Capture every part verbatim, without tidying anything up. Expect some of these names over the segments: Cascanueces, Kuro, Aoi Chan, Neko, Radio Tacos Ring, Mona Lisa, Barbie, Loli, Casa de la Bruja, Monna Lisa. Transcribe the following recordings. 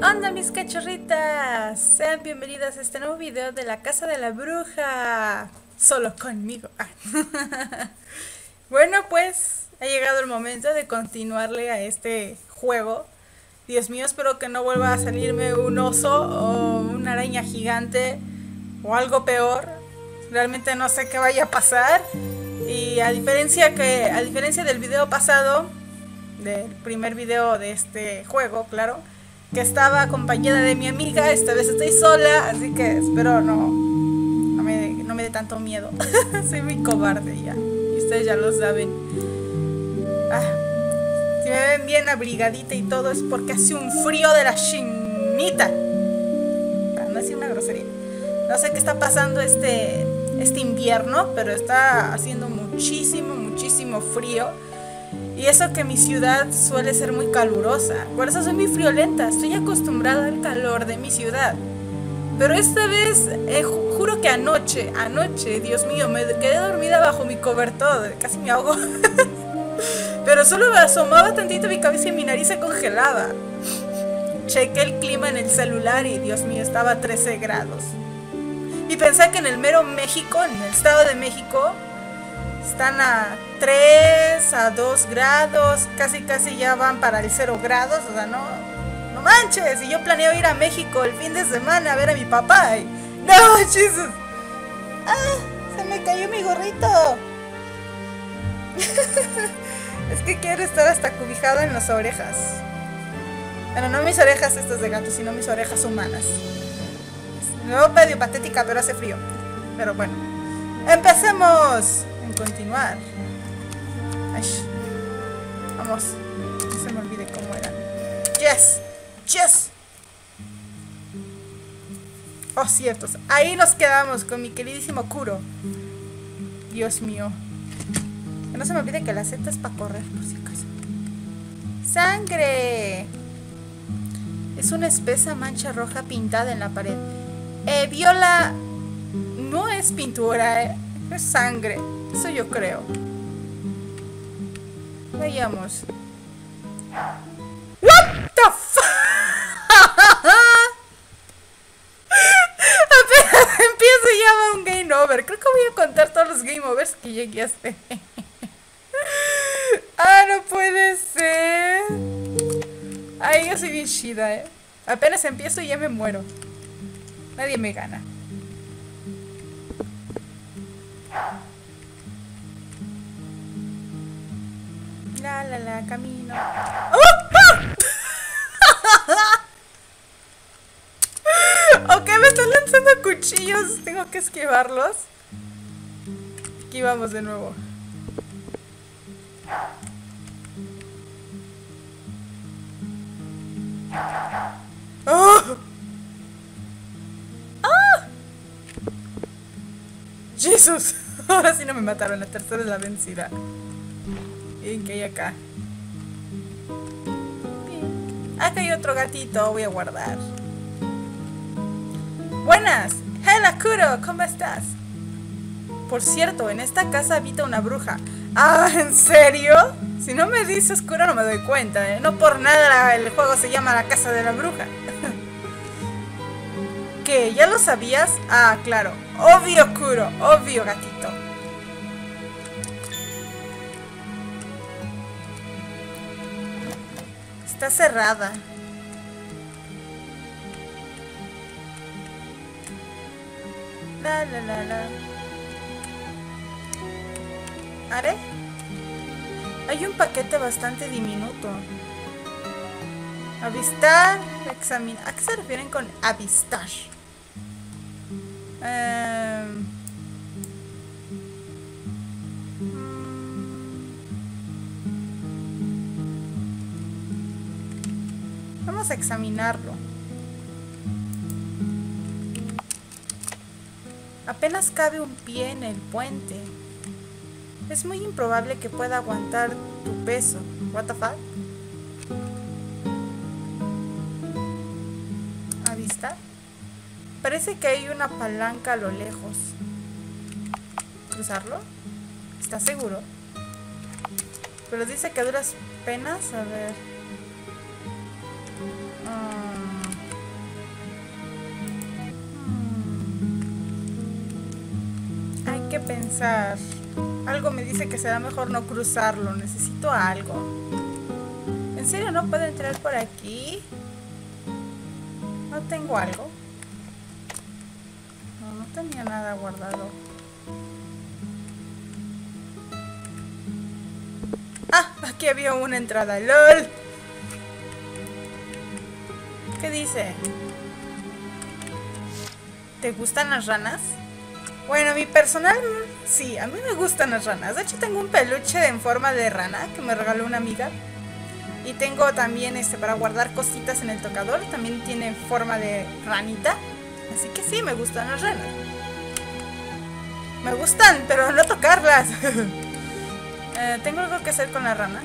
¿Qué onda, mis cachorritas? Sean bienvenidas a este nuevo video de la Casa de la Bruja. Solo conmigo. Bueno, pues ha llegado el momento de continuarle a este juego. Dios mío, espero que no vuelva a salirme un oso o una araña gigante o algo peor. Realmente no sé qué vaya a pasar. Y a diferencia, que, a diferencia del video pasado, del primer video de este juego, claro, que estaba acompañada de mi amiga, esta vez estoy sola, así que espero no, no me, no me dé tanto miedo. Soy muy cobarde ya, y ustedes ya lo saben. Ah, si me ven bien abrigadita y todo es porque hace un frío de la chinita. Para no decir una grosería. No sé qué está pasando este, este invierno, pero está haciendo muchísimo, muchísimo frío. Y eso que mi ciudad suele ser muy calurosa. Por eso soy muy friolenta. Estoy acostumbrada al calor de mi ciudad. Pero esta vez, eh, ju juro que anoche, anoche, Dios mío, me quedé dormida bajo mi cobertor. Casi me ahogo. Pero solo me asomaba tantito mi cabeza y mi nariz se congelaba. Chequé el clima en el celular y, Dios mío, estaba a trece grados. Y pensé que en el mero México, en el estado de México, están a tres, a dos grados, casi casi ya van para el cero grados, o sea, no, no manches, y yo planeo ir a México el fin de semana a ver a mi papá, y no, Jesus, ah, se me cayó mi gorrito. Es que quiero estar hasta cubijado en las orejas, bueno, no mis orejas estas de gato, sino mis orejas humanas, no medio patética, pero hace frío, pero bueno, empecemos. Continuar. Ay, vamos. No se me olvide cómo era. Yes, yes. Oh, ciertos. Ahí nos quedamos con mi queridísimo Kuro. Dios mío. Que no se me olvide que la Z es para correr, por si acaso. Sangre. Es una espesa mancha roja pintada en la pared. Eh, Viola. No es pintura, eh. Es sangre. Eso yo creo. Vayamos. What the fuck? Apenas empiezo y ya va un game over. Creo que voy a contar todos los game overs que llegué a hacer. Ah, no puede ser. Ay, yo soy bien chida, eh. Apenas empiezo y ya me muero. Nadie me gana. La la la, camino. ¡Oh! Ok, me están lanzando cuchillos. Tengo que esquivarlos. Aquí vamos de nuevo. ¡Oh! ¡Oh! ¡Jesús! Ahora sí no me mataron, la tercera es la vencida. Bien, que hay acá. Bien. Acá hay otro gatito, voy a guardar. Buenas, hola Kuro, ¿cómo estás? Por cierto, en esta casa habita una bruja. Ah, ¿en serio? Si no me dices Kuro no me doy cuenta, ¿eh? No por nada el juego se llama la Casa de la Bruja. ¿Qué? ¿Ya lo sabías? Ah, claro. Obvio Kuro, obvio gatito. Está cerrada. La la la la. ¿Are? Hay un paquete bastante diminuto. Avistar, examinar. ¿A qué se refieren con avistar? Um... Vamos a examinarlo. Apenas cabe un pie en el puente. Es muy improbable que pueda aguantar tu peso. What the fuck? ¿A vista? Parece que hay una palanca a lo lejos. ¿Cruzarlo? ¿Estás seguro? Pero dice que a duras penas. A ver. que pensar. Algo me dice que será mejor no cruzarlo. Necesito algo. ¿En serio no puedo entrar por aquí? ¿No tengo algo? No, no tenía nada guardado. ¡Ah! Aquí había una entrada. ¡Lol! ¿Qué dice? ¿Te gustan las ranas? Bueno, mi personal... sí, a mí me gustan las ranas. De hecho, tengo un peluche en forma de rana que me regaló una amiga. Y tengo también este para guardar cositas en el tocador. También tiene forma de ranita. Así que sí, me gustan las ranas. Me gustan, pero no tocarlas. eh, ¿Tengo algo que hacer con la rana?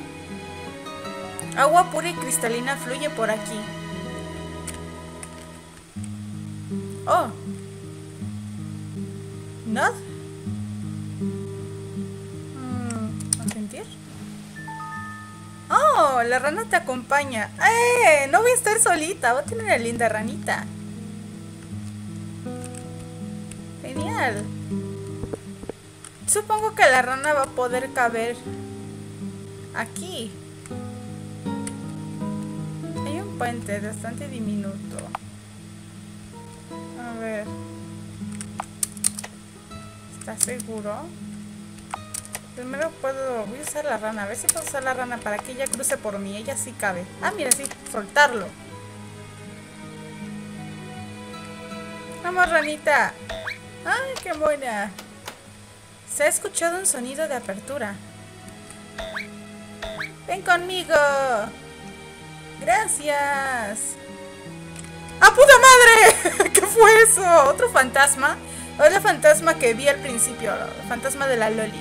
Agua pura y cristalina fluye por aquí. Oh. ¿No? ¿Consentir? Oh, la rana te acompaña. ¡Eh! No voy a estar solita. Voy a tener una linda ranita. Genial. Supongo que la rana va a poder caber aquí. Hay un puente bastante diminuto. A ver. ¿Estás seguro? Primero puedo... voy a usar la rana. A ver si puedo usar la rana para que ella cruce por mí. Ella sí cabe. Ah, mira, sí. Soltarlo. Vamos, ranita. ¡Ay, qué buena! Se ha escuchado un sonido de apertura. ¡Ven conmigo! ¡Gracias! ¡Ah, puta madre! ¿Qué fue eso? ¿Otro fantasma? Es la fantasma que vi al principio. El fantasma de la Loli.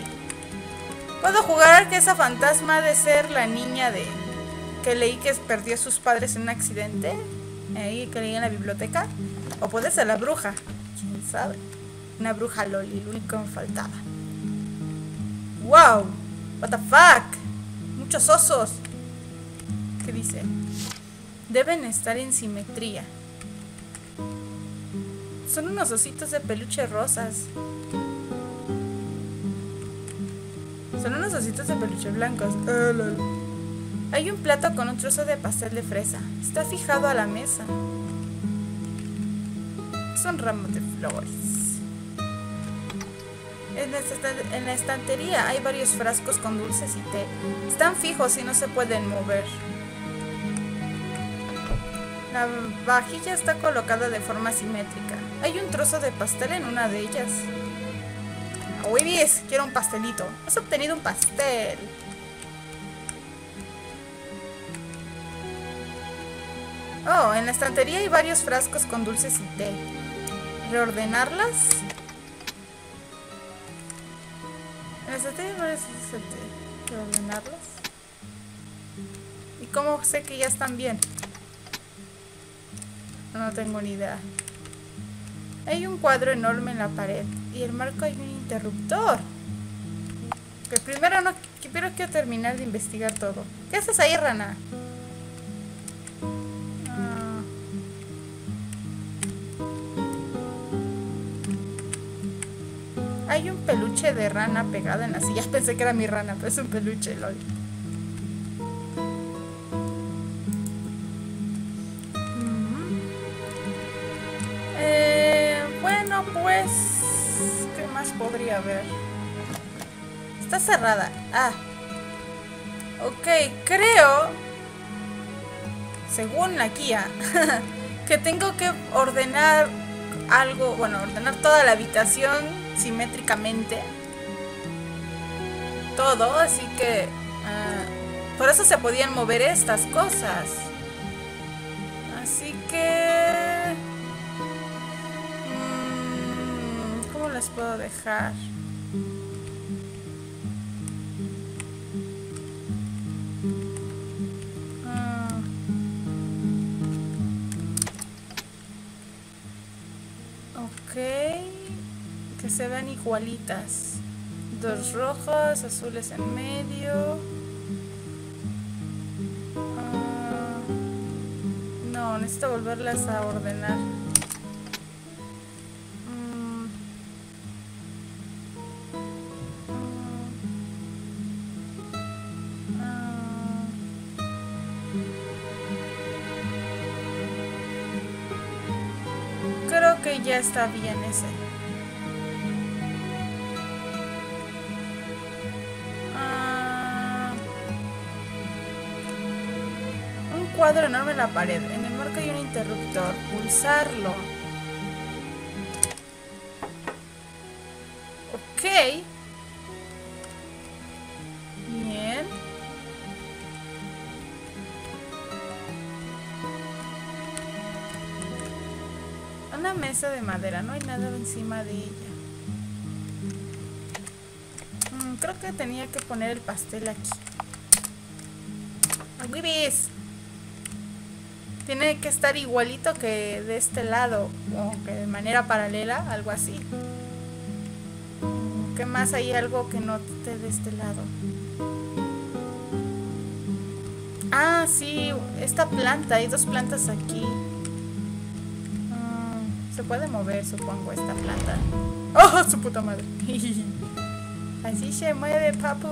Puedo jugar que esa fantasma ha de ser la niña de que leí que perdió a sus padres en un accidente. Ahí que leí en la biblioteca. O puede ser la bruja. ¿Quién sabe? Una bruja Loli. Lo único que me faltaba. ¡Wow! ¡What the fuck! ¡Muchos osos! ¿Qué dice? Deben estar en simetría. Son unos ositos de peluche rosas. Son unos ositos de peluche blancos. Hay un plato con un trozo de pastel de fresa. Está fijado a la mesa. Son ramos de flores. En la, en la estantería hay varios frascos con dulces y té. Están fijos y no se pueden mover. La vajilla está colocada de forma simétrica. Hay un trozo de pastel en una de ellas. ¡Wibis! Quiero un pastelito. Has obtenido un pastel. Oh, en la estantería hay varios frascos con dulces y té. ¿Reordenarlas? En la estantería hay varios frascos de té. ¿Reordenarlas? ¿Y cómo sé que ya están bien? No tengo ni idea. Hay un cuadro enorme en la pared. Y el marco hay un interruptor. Que primero no... Que primero quiero terminar de investigar todo. ¿Qué haces ahí, rana? Ah. Hay un peluche de rana pegado en la silla. Pensé que era mi rana, pero es un peluche, lol. Podría ver. Está cerrada. Ah. Ok, creo, según la guía, que tengo que ordenar algo, bueno, ordenar toda la habitación simétricamente. Todo, así que... Uh, por eso se podían mover estas cosas. Así que... las puedo dejar. Ah. Ok, que se vean igualitas, dos rojas, azules en medio. Ah. No, necesito volverlas a ordenar. que ya está bien ese. Uh, un cuadro enorme en la pared. En el marco hay un interruptor. Pulsarlo. Ok. Mesa de madera, no hay nada encima de ella. Mm, creo que tenía que poner el pastel aquí. ¡Agüibis! Tiene que estar igualito que de este lado, o que de manera paralela, algo así. ¿Qué más hay algo que no esté de este lado? Ah, sí, esta planta, hay dos plantas aquí. Se puede mover, supongo, esta planta. ¡Oh, su puta madre! Así se mueve, papu.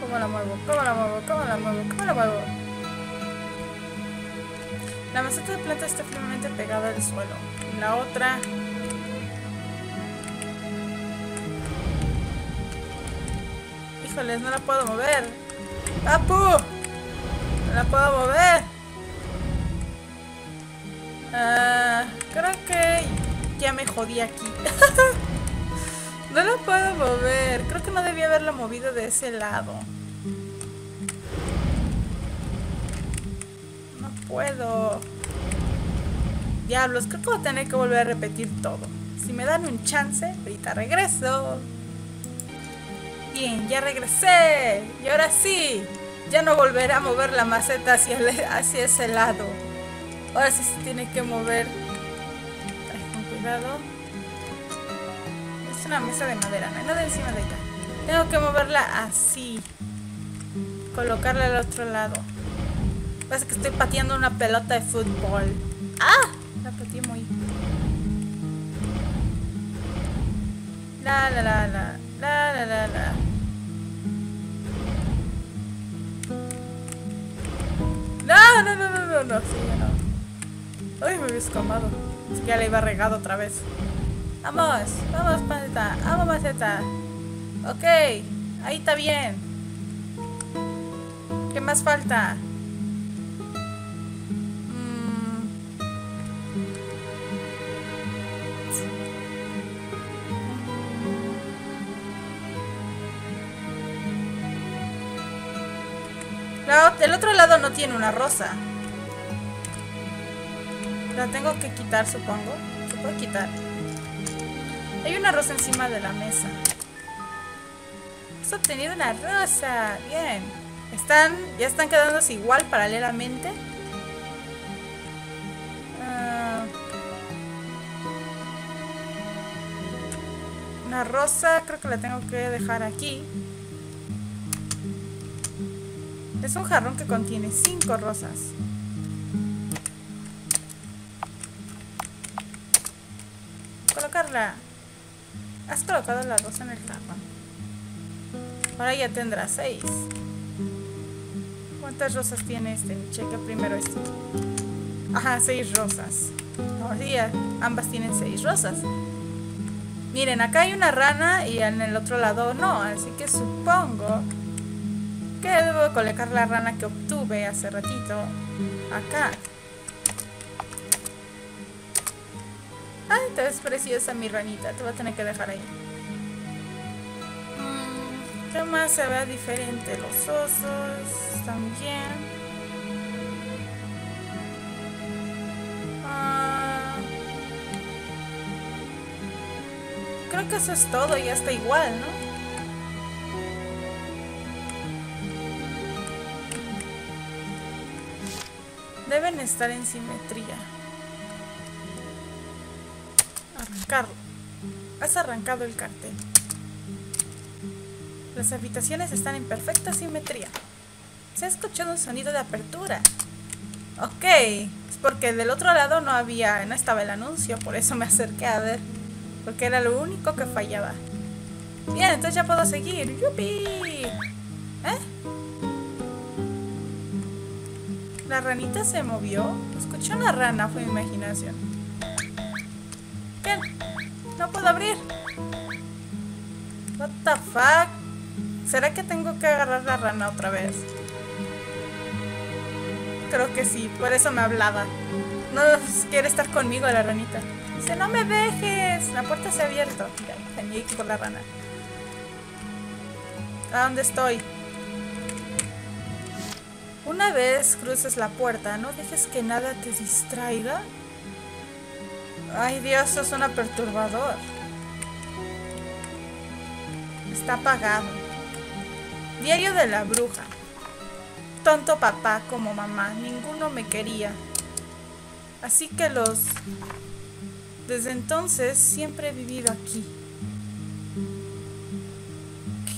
¿Cómo la muevo? ¿Cómo la muevo? ¿Cómo la muevo? ¿Cómo la muevo? La maceta de planta está firmemente pegada al suelo. La otra... Híjoles, no la puedo mover. ¡Papu! No la puedo mover. Uh, creo que ya me jodí aquí. No la puedo mover. Creo que no debía haberla movido de ese lado. No puedo. Diablos, creo que voy a tener que volver a repetir todo. Si me dan un chance, ahorita regreso. Bien, ya regresé. Y ahora sí. Ya no volveré a mover la maceta hacia, el, hacia ese lado. Ahora sí se tiene que mover. Ay, con cuidado. Es una mesa de madera, no hay nada encima de acá. Tengo que moverla así. Colocarla al otro lado. Parece que estoy pateando una pelota de fútbol. ¡Ah! La pateé muy... La, la, la, la. La, la, la, la. No, no, no, no, no, no, sí, no. Uy, me había escamado. Es que ya le iba regado otra vez. Vamos, vamos, maceta, vamos, maceta. Ok, ahí está bien. ¿Qué más falta? El otro lado no tiene una rosa. La tengo que quitar, supongo. Se puede quitar. Hay una rosa encima de la mesa. Has obtenido una rosa. Bien. Están, ya están quedándose igual paralelamente. Uh, una rosa. Creo que la tengo que dejar aquí. Es un jarrón que contiene cinco rosas. Colocarla. Has colocado la rosa en el jarrón. Ahora ya tendrá seis. ¿Cuántas rosas tiene este? Cheque primero este. Ajá, seis rosas. Ahora ya ambas tienen seis rosas. Miren, acá hay una rana y en el otro lado no. Así que supongo... que debo colocar la rana que obtuve hace ratito acá. Ay, te ves preciosa mi ranita. Te voy a tener que dejar ahí. Mm, ¿qué más se ve diferente? Los osos también. Ah, creo que eso es todo. Ya está igual, ¿no? Deben estar en simetría. Arrancarlo. Has arrancado el cartel. Las habitaciones están en perfecta simetría. Se ha escuchado un sonido de apertura. Ok. Es porque del otro lado no había, no estaba el anuncio. Por eso me acerqué a ver. Porque era lo único que fallaba. Bien, entonces ya puedo seguir. ¡Yupi! ¿Eh? ¿La ranita se movió? Escuché una rana, fue mi imaginación. Bien, no puedo abrir. What the fuck? ¿Será que tengo que agarrar la rana otra vez? Creo que sí, por eso me hablaba. No quiere estar conmigo la ranita. Dice, no me dejes, la puerta se ha abierto. Mira, tenía que ir por la rana. ¿A dónde estoy? Una vez cruces la puerta, no dejes que nada te distraiga. Ay Dios, eso suena perturbador. Está apagado. Diario de la bruja. Tanto papá como mamá, ninguno me quería. Así que los... Desde entonces siempre he vivido aquí.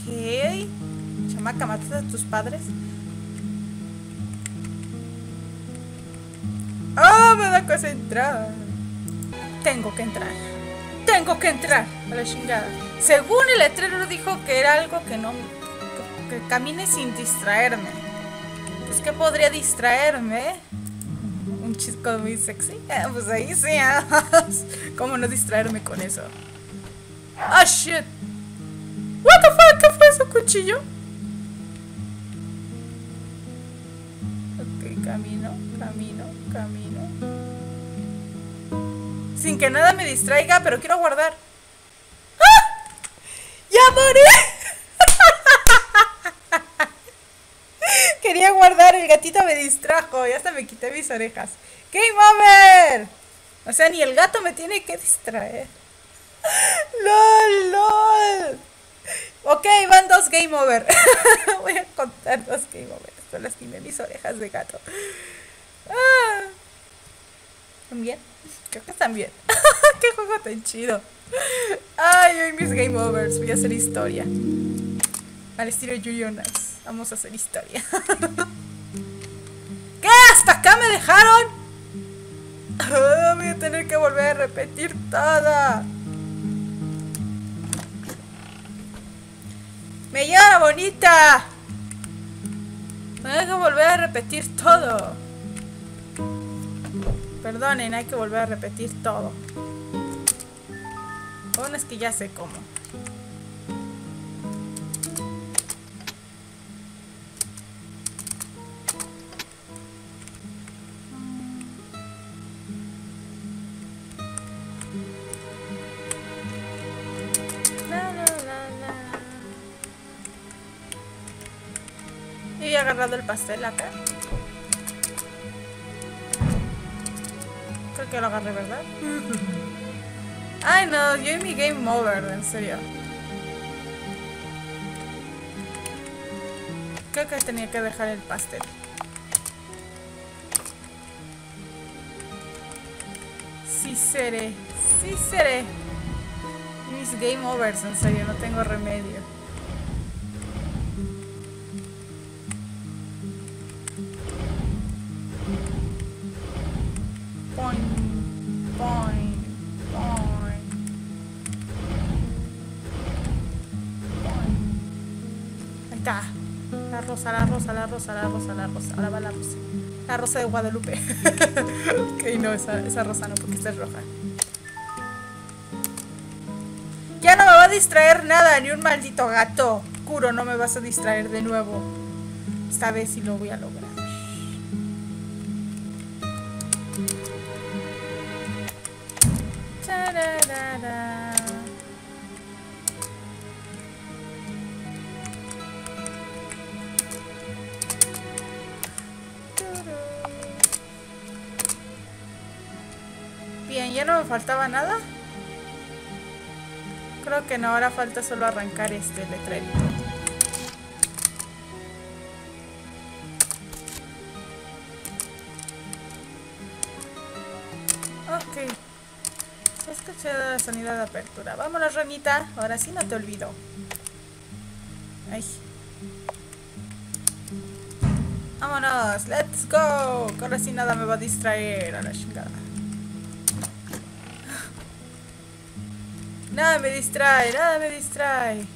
¿Qué? Chamaca, ¿mataste a tus padres? ¡Ah! ¡Oh, me da cosa entrar! Tengo que entrar. ¡Tengo que entrar! A la chingada. Según el letrero dijo que era algo que no... Que, que camine sin distraerme. Pues ¿qué podría distraerme? Un chico muy sexy. Eh, pues ahí sí. ¿Eh? ¿Cómo no distraerme con eso? ¡Ah, oh, shit! What the fuck? ¿Qué fue ese cuchillo? Ok, camino, camino, camino. Sin que nada me distraiga, pero quiero guardar. ¡Ah! ¡Ya morí! Quería guardar, el gatito me distrajo. Y hasta me quité mis orejas. ¡Game over! O sea, ni el gato me tiene que distraer. ¡Lol, lol! Ok, van dos game over. Voy a contar dos game over. Esto lastimé mis orejas de gato. Ah. ¿Están bien? Creo que están bien. ¡Qué juego tan chido! Ay, hoy mis game overs. Voy a hacer historia. Al estilo Yuyonas. Vamos a hacer historia. ¿Qué? ¿Hasta acá me dejaron? Oh, voy a tener que volver a repetir toda. ¡Me lleva bonita! Me deja volver a repetir todo. Perdonen, hay que volver a repetir todo. Bueno, es que ya sé cómo. Agarrado el pastel acá. Creo que lo agarré, ¿verdad? Ay no, yo y mi game over, en serio. Creo que tenía que dejar el pastel. Sí seré, sí seré. Mis game overs, en serio, no tengo remedio. La rosa, la rosa, la rosa, la rosa. Ahora va la rosa. La rosa de Guadalupe. Ok, no, esa, esa rosa no, porque esta es roja. Ya no me va a distraer nada, ni un maldito gato. Kuro, no me vas a distraer de nuevo. Esta vez sí lo voy a lograr. Chararara. Bien, ¿ya no me faltaba nada? Creo que no, ahora falta solo arrancar este letrerito. Ok. He escuchado la sonido de apertura. Vámonos, ranita. Ahora sí no te olvido. Ay. Vámonos, let's go. Ahora sí nada me va a distraer a la chingada. Nada me distrae, nada me distrae.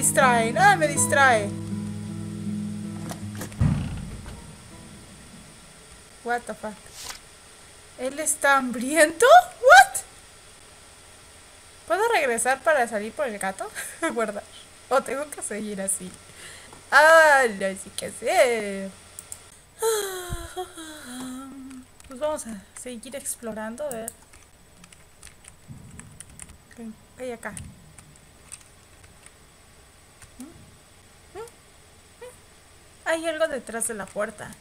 distrae, nada me distrae. What the fuck. ¿Él está hambriento? What? ¿Puedo regresar para salir por el gato? Guardar. O tengo que seguir así. Ah, no sé qué hacer. Pues vamos a seguir explorando, a ver. ¿Qué hay acá? Hay algo detrás de la puerta.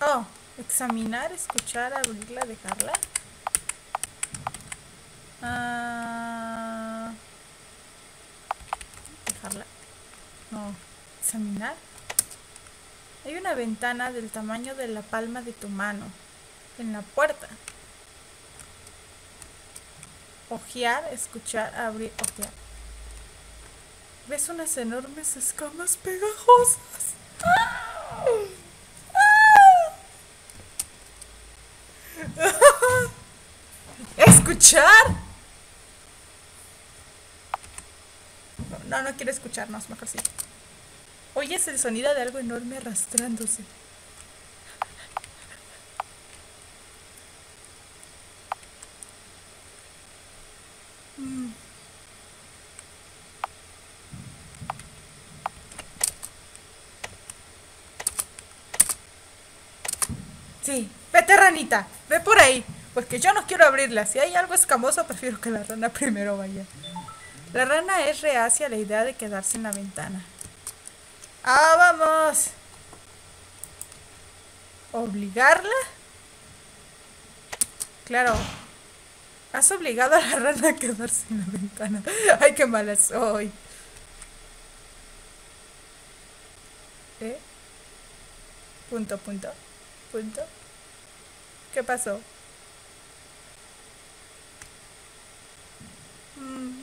Oh, examinar, escuchar, abrirla, dejarla. Uh, dejarla. No, examinar. Hay una ventana del tamaño de la palma de tu mano en la puerta. Ojear, escuchar, abrir, ojear. ¿Ves unas enormes escamas pegajosas? ¡Ah! ¡Ah! ¡Escuchar! No, no, no quiero escuchar, no, es mejor sí. Oyes el sonido de algo enorme arrastrándose. Mm. Sí, vete ranita, ve por ahí, porque yo no quiero abrirla. Si hay algo escamoso, prefiero que la rana primero vaya. La rana es reacia a la idea de quedarse en la ventana. ¡Ah, vamos! ¿Obligarla? Claro. Has obligado a la rana a quedarse en la ventana. ¡Ay, qué mala soy! ¿Eh? Punto, punto. Punto. ¿Qué pasó? Mm.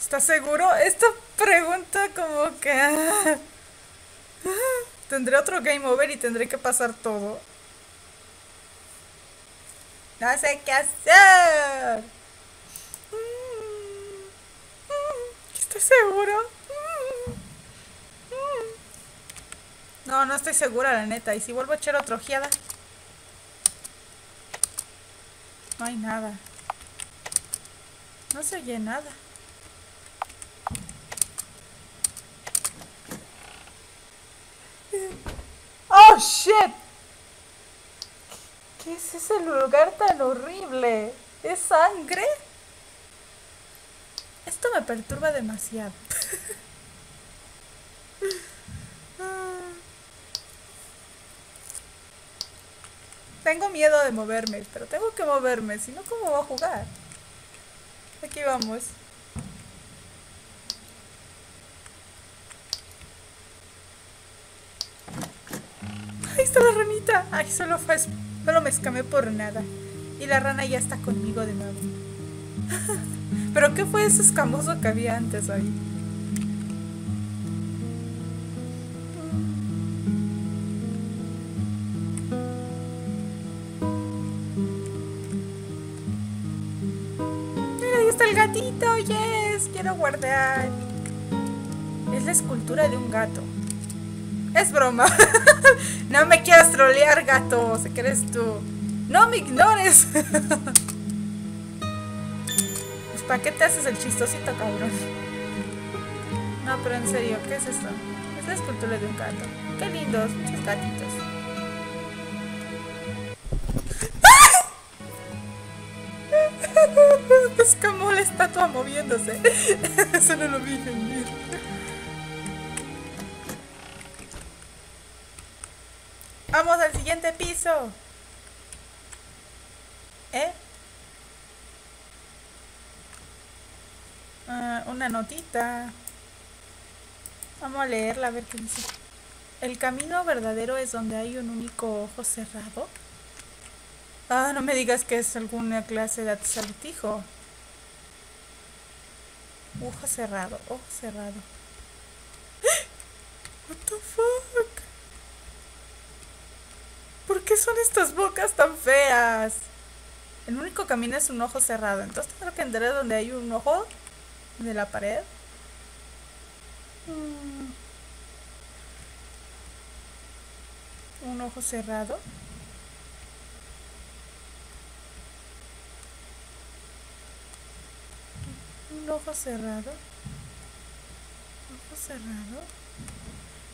¿Estás seguro? Esta pregunta como que... Tendré otro game over y tendré que pasar todo. No sé qué hacer. ¿Estás seguro? No, no estoy segura, la neta. ¿Y si vuelvo a echar otra ojeada? No hay nada. No se oye nada. ¡Oh, shit! ¿Qué es ese lugar tan horrible? ¿Es sangre? Esto me perturba demasiado. Tengo miedo de moverme, pero tengo que moverme, si no, ¿cómo voy a jugar? Aquí vamos. Ahí está la ranita. Ay, solo fue... Solo me escamé por nada. Y la rana ya está conmigo de nuevo. ¿Pero qué fue ese escamoso que había antes ahí? Mira, ahí está el gatito. Yes, quiero guardar. Es la escultura de un gato. Es broma. No me quieras trolear, gato. ¿Qué crees tú? No me ignores. Pues, ¿para qué te haces el chistosito, cabrón? No, pero en serio, ¿qué es esto? Es la escultura de un gato. Qué lindos, muchos gatitos. Es como la estatua moviéndose. Eso no lo vi venir. ¡Vamos al siguiente piso! ¿Eh? Uh, una notita. Vamos a leerla, a ver qué dice. El camino verdadero es donde hay un único ojo cerrado. Ah, no me digas que es alguna clase de acertijo. Ojo cerrado, ojo cerrado. What the fuck? ¿Por qué son estas bocas tan feas? El único camino es un ojo cerrado. Entonces tengo que entrar donde hay un ojo de la pared. Un ojo cerrado. Un ojo cerrado. Un ojo cerrado.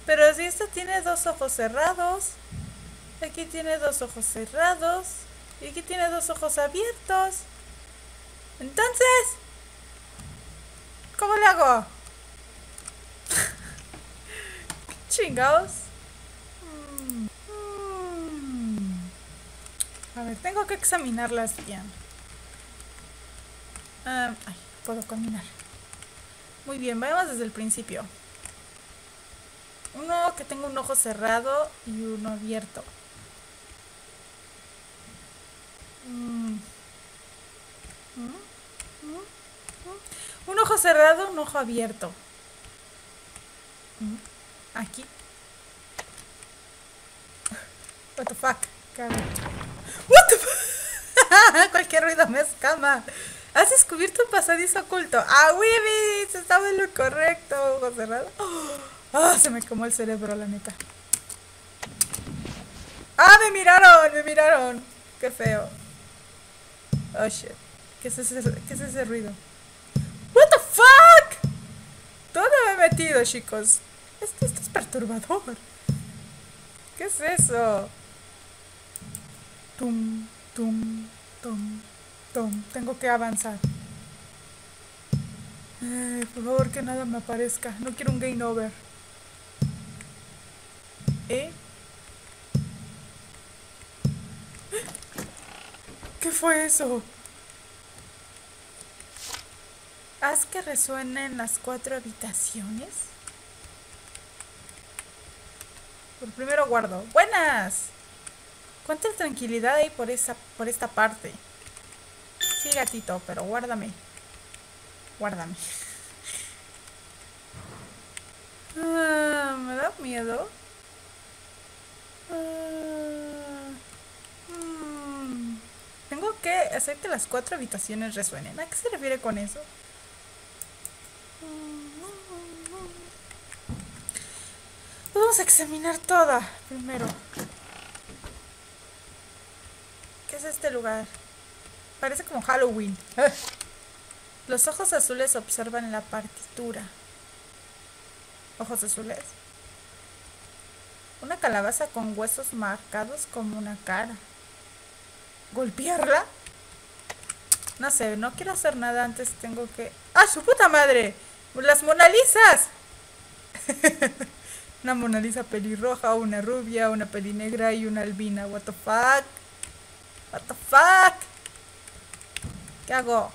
Pero si esta tiene dos ojos cerrados. Aquí tiene dos ojos cerrados. Y aquí tiene dos ojos abiertos. Entonces, ¿cómo le hago? Chingados. Mm. Mm. A ver, tengo que examinarlas bien. Um, ay, puedo caminar. Muy bien, vayamos desde el principio. Uno que tenga un ojo cerrado y uno abierto. Un ojo cerrado, un ojo abierto. Aquí. What the fuck, cabrón. What the fuck. Cualquier ruido me escama. Has descubierto un pasadizo oculto. Ah, Wibby, se estaba en lo correcto. Ojo cerrado. Ah, oh, se me quemó el cerebro, la neta. Ah, me miraron, me miraron. Qué feo. Oh shit. ¿Qué es ese, qué es ese ruido? What the fuck? ¿Dónde me he metido, chicos? Esto, esto es perturbador. ¿Qué es eso? Tum, tum, tum, tum. Tengo que avanzar. Ay, por favor, que nada me aparezca. No quiero un game over. ¿Eh? ¿Qué fue eso? Haz que resuenen las cuatro habitaciones. Por primero guardo. ¡Buenas! Cuánta tranquilidad hay por esa, por esta parte. Sí, gatito, pero guárdame. Guárdame. Ah, me da miedo. Ah, hmm. Tengo que hacer que las cuatro habitaciones resuenen. ¿A qué se refiere con eso? Vamos a examinar toda primero. ¿Qué es este lugar? Parece como Halloween. Los ojos azules observan en la partitura. Ojos azules. Una calabaza con huesos marcados como una cara. ¿Golpearla? No sé, no quiero hacer nada antes. Tengo que... ¡Ah, su puta madre! ¡Las Mona Lisas! Una Mona Lisa pelirroja, una rubia, una pelinegra y una albina. What the fuck? What the fuck? ¿Qué hago?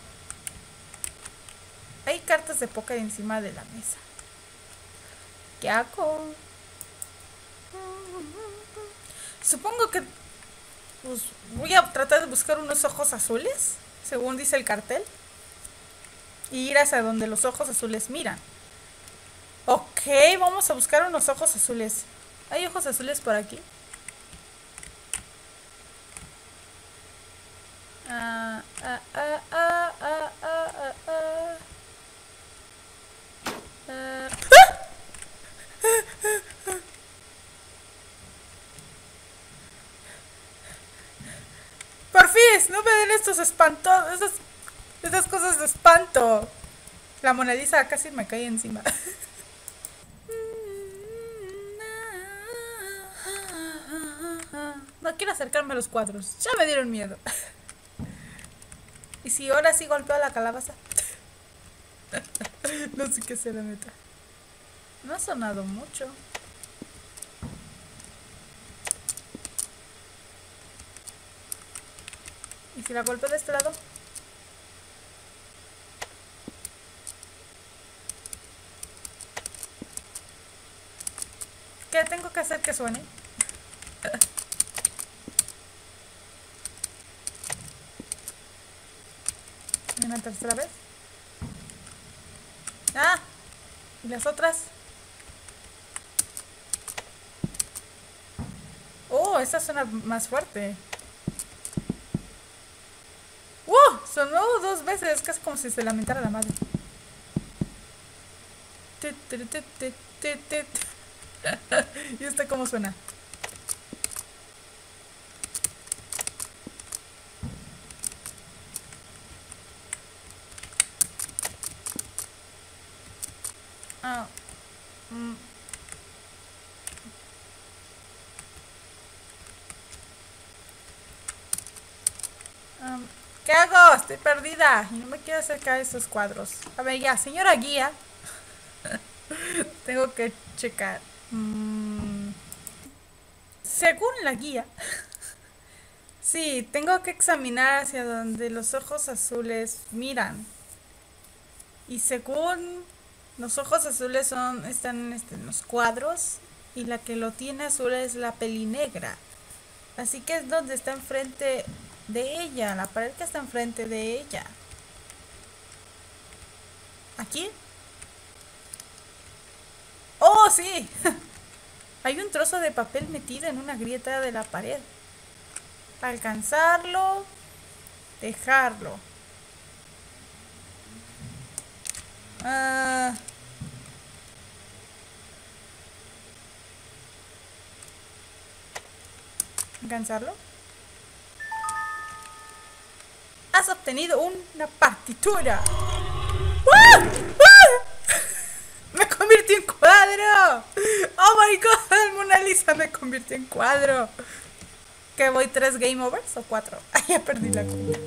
Hay cartas de póker encima de la mesa. ¿Qué hago? Supongo que pues, voy a tratar de buscar unos ojos azules, según dice el cartel. Y ir hacia donde los ojos azules miran. Ok, vamos a buscar unos ojos azules. ¿Hay ojos azules por aquí? Ah, ah, ah, ah, ah, ah, ah, ah. Ah. Porfis, no me den estos espantos, estas, estas cosas de espanto. La Mona Lisa casi me cae encima. No quiero acercarme a los cuadros. Ya me dieron miedo. ¿Y si ahora sí golpeo a la calabaza? No sé qué será, neta. No ha sonado mucho. ¿Y si la golpeo de este lado? ¿Qué tengo que hacer que suene? Una tercera vez. Ah, y las otras. Oh, Oh, esa suena más fuerte. ¡Wow! Sonó dos veces, casi como si se lamentara la madre. ¿Y esta cómo suena? Ah. Mm. Um, ¿Qué hago? Estoy perdida y no me quiero acercar a esos cuadros. A ver, ya, señora guía. Tengo que checar. Mm. Según la guía. Sí, tengo que examinar hacia donde los ojos azules miran. Y según los ojos azules son están este, en los cuadros. Y la que lo tiene azul es la pelinegra. Así que es donde está enfrente de ella. La pared que está enfrente de ella. ¿Aquí? ¡Oh, sí! Hay un trozo de papel metido en una grieta de la pared. Alcanzarlo. Dejarlo. Uh... ¿Alcanzarlo? Has obtenido una partitura. ¡Uh! ¡En cuadro! ¡Oh, my God! Monna Lisa me convirtió en cuadro. ¿Qué voy? ¿Tres game overs o cuatro? Ay, ya perdí la cuenta.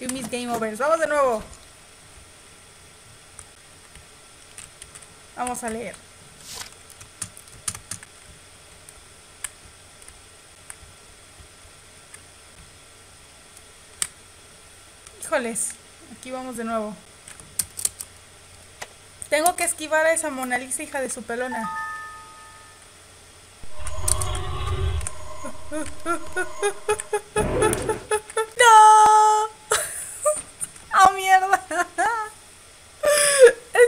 Y mis game overs. ¡Vamos de nuevo! Vamos a leer. ¡Híjoles! Aquí vamos de nuevo. Tengo que esquivar a esa Monna Lisa, hija de su pelona. ¡No! ¡Oh, mierda!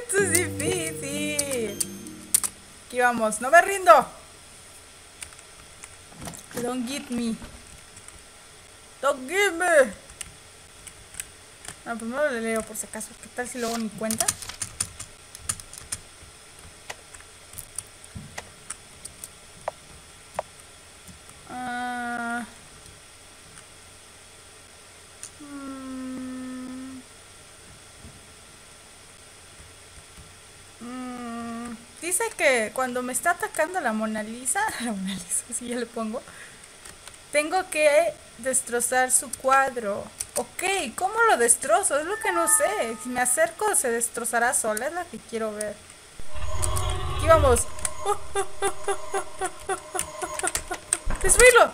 Esto es difícil. Aquí vamos. ¡No me rindo! Don't get me. Don't get me. No, primero le leo por si acaso. ¿Qué tal si luego ni cuenta? Uh, mm, mm, dice que cuando me está atacando la Monna Lisa, la Monna Lisa, si ya le pongo, tengo que destrozar su cuadro. Ok, ¿cómo lo destrozo? Es lo que no sé. Si me acerco, se destrozará sola. Es la que quiero ver. Aquí vamos. ¡Destruirlo!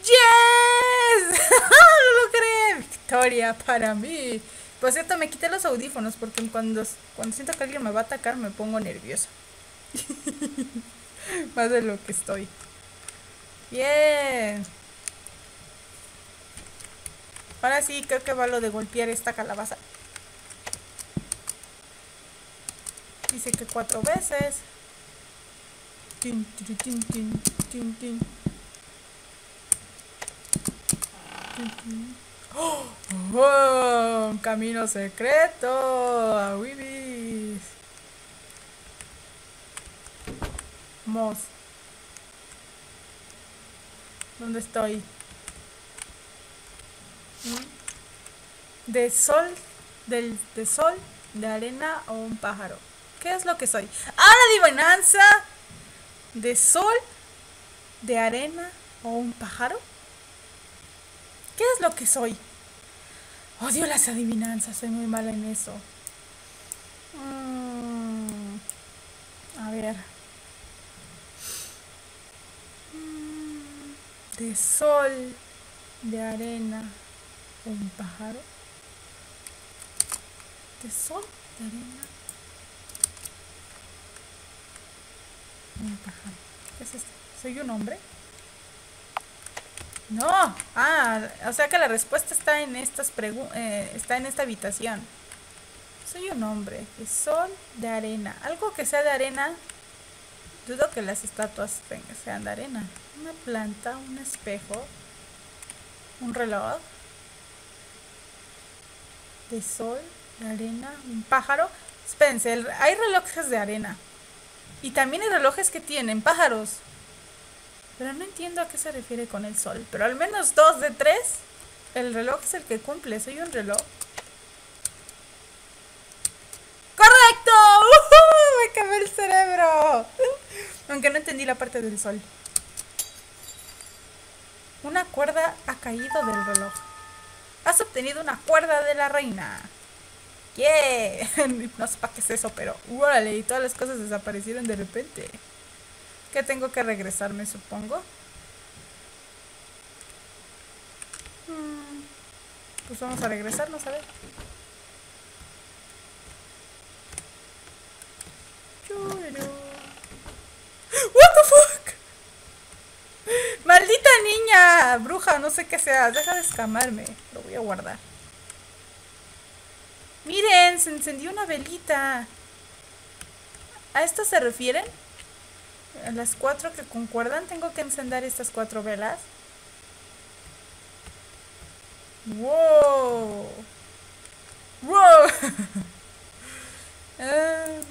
¡Yes! ¡Lo logré! ¡Victoria para mí! Por cierto, me quité los audífonos porque cuando, cuando siento que alguien me va a atacar, me pongo nerviosa. Más de lo que estoy. ¡Bien! Ahora sí, creo que va lo de golpear esta calabaza. Dice que cuatro veces. Tin, tin, tin, tin, tin, tin. ¡Oh! ¡Oh! ¡Un camino secreto! ¡A Wibis! Mos. ¿Dónde estoy? De sol, del, de sol, de arena o un pájaro. ¿Qué es lo que soy? ¡Ah, la adivinanza! ¿De sol, de arena o un pájaro? ¿Qué es lo que soy? Odio las adivinanzas, soy muy mala en eso. Mm, a ver. Mm, de sol, de arena. Un pájaro. De sol, de arena. Un pájaro. ¿Qué es esto? ¿Soy un hombre? No. Ah, o sea que la respuesta está en estas preguntas. Eh, está en esta habitación. Soy un hombre. De sol, de arena. Algo que sea de arena Dudo que las estatuas sean de arena. Una planta, un espejo, un reloj de sol, de arena, un pájaro. Espérense, el, hay relojes de arena. Y también hay relojes que tienen pájaros. Pero no entiendo a qué se refiere con el sol. Pero al menos dos de tres. El reloj es el que cumple. Soy un reloj. ¡Correcto! ¡Uh-huh! ¡Me cambió el cerebro! Aunque no entendí la parte del sol. Una cuerda ha caído del reloj. Has obtenido una cuerda de la reina. ¡Yeah! No sé para qué es eso, pero... ¡Órale! Y todas las cosas desaparecieron de repente. Que tengo que regresarme, supongo. Pues vamos a regresarnos, a ver. What the fuck? Maldita niña, bruja, no sé qué sea. Deja de escamarme, lo voy a guardar. Miren, se encendió una velita. ¿A esto se refieren? A las cuatro que concuerdan, tengo que encender estas cuatro velas. ¡Wow! ¡Wow! uh,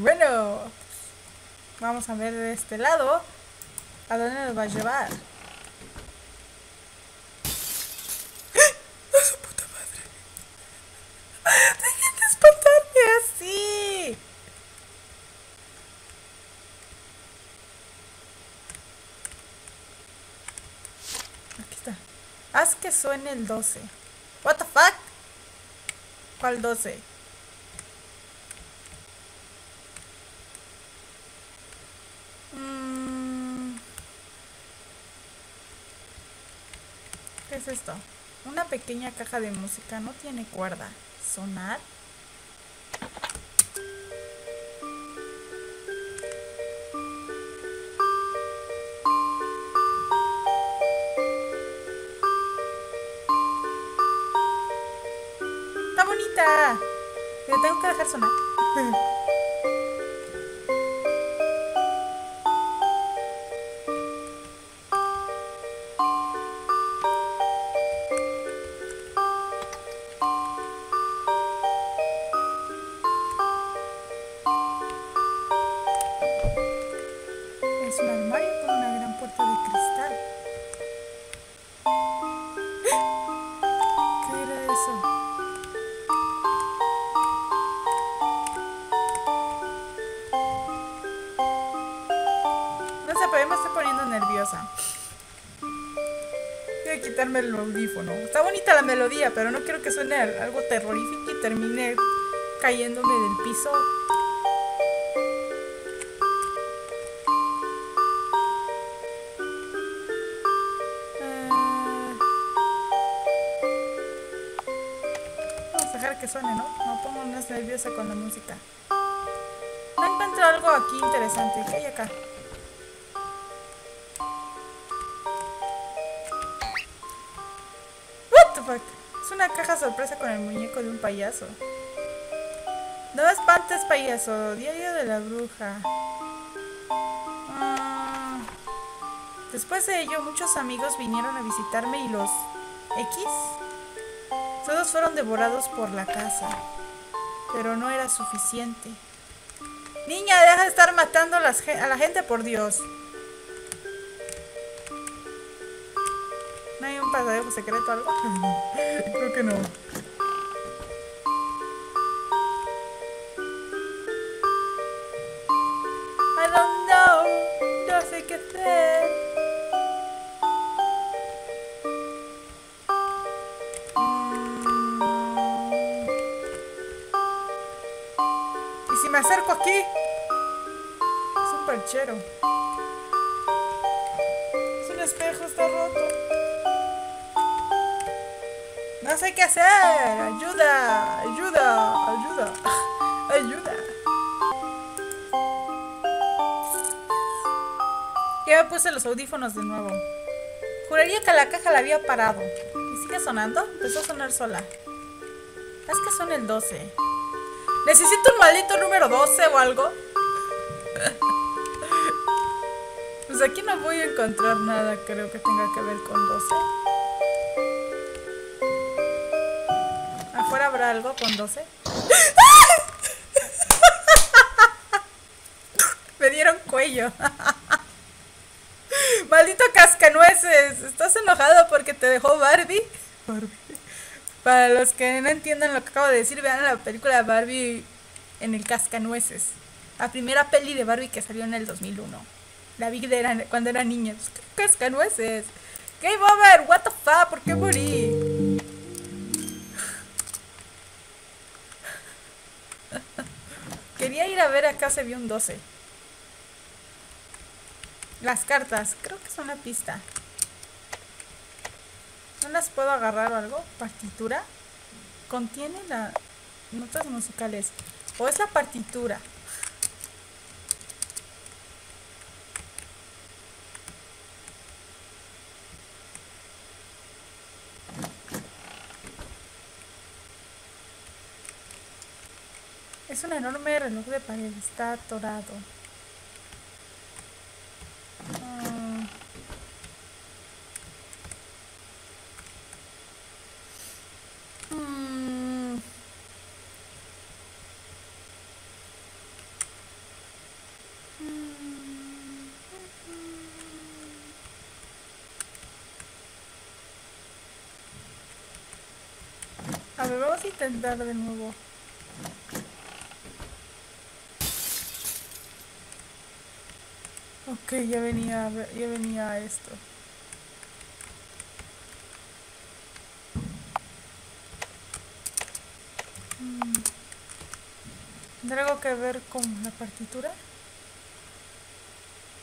bueno, vamos a ver de este lado a dónde nos va a llevar. ¡A su puta madre! ¡Dejen de espantarme así! Aquí está. Haz que suene el doce. What the fuck? ¿Cuál doce? Mm. ¿Qué es esto? Una pequeña caja de música. No tiene cuerda. Sonar. Pero tengo que dejar sonar. Es un armario con una gran puerta de cristal. ¿Qué era eso? Quiero quitarme el audífono. Está bonita la melodía, pero no quiero que suene algo terrorífico y termine cayéndome del piso. Uh... Vamos a dejar que suene, ¿no? No pongo más nerviosa con la música. No encuentro algo aquí interesante. ¿Qué hay acá? Es una caja sorpresa con el muñeco de un payaso. No me espantes, payaso. Diario de la bruja. Ah. Después de ello, muchos amigos vinieron a visitarme y los X todos fueron devorados por la casa. Pero no era suficiente. Niña, deja de estar matando a la gente, por Dios. ¿No hay un pasadizo secreto o algo? Creo que no. I don't know, no sé qué hacer. ¿Y si me acerco aquí? Es un perchero. Es un espejo, está roto. No sé qué hacer, ayuda, ayuda, ayuda, ayuda. Ya me puse los audífonos de nuevo. Juraría que la caja la había parado. ¿Y sigue sonando? Empezó a sonar sola. Es que son el doce. Necesito un maldito número doce o algo. Pues aquí no voy a encontrar nada, creo que tenga que ver con doce. ¿Afuera habrá algo con doce? Me dieron cuello. Maldito Cascanueces, ¿estás enojado porque te dejó Barbie? Barbie. Para los que no entiendan lo que acabo de decir, vean la película Barbie en el Cascanueces. La primera peli de Barbie que salió en el dos mil uno. La vi de era, cuando era niña. Cascanueces. Game over, what the fuck, ¿por qué morí? Quería ir a ver, acá se vio un doce. Las cartas, creo que son la pista. ¿No las puedo agarrar o algo? ¿Partitura? Contiene las notas musicales. ¿O es la partitura? Es un enorme reloj de pared, está atorado. Ah. Hmm. A ver, vamos a intentar de nuevo. Ok, ya venía, ya venía esto. ¿Tendrá algo que ver con la partitura?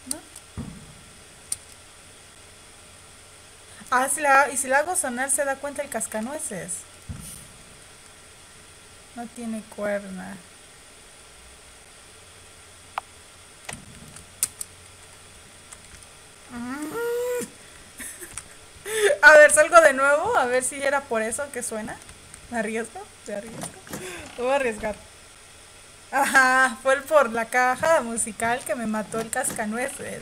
¿No? Ah, si la, y si la hago sonar se da cuenta el Cascanueces. No tiene cuerda. A ver, salgo de nuevo, a ver si era por eso que suena. ¿Me arriesgo? ¿Me arriesgo? Me voy a arriesgar. Ajá, fue por la caja musical que me mató el Cascanueces.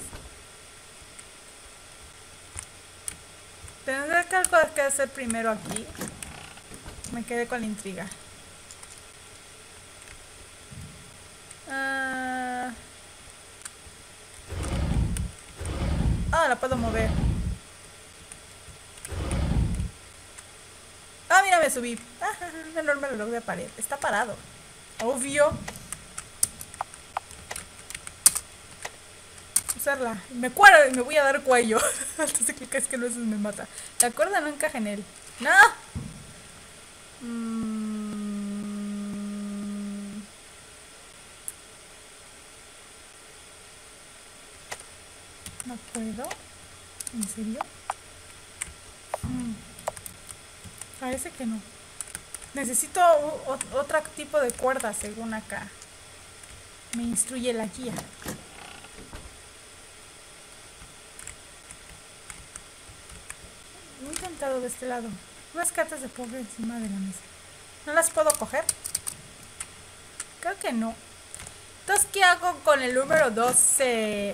Tendré que algo que hacer primero aquí. Me quedé con la intriga. Ah, ah la puedo mover. Ah, mira, me subí. Ah, un enorme reloj de pared. Está parado. Obvio. Usarla. Me cuero y me voy a dar cuello. Antes de que Cascanueces me mata. La cuerda no encaja en él. ¡No! Mm. No puedo. ¿En serio? Mm. Parece que no. Necesito o, o, otro tipo de cuerda, según acá. Me instruye la guía. He intentado de este lado. Unas cartas de pobre encima de la mesa. ¿No las puedo coger? Creo que no. Entonces, ¿qué hago con el número doce?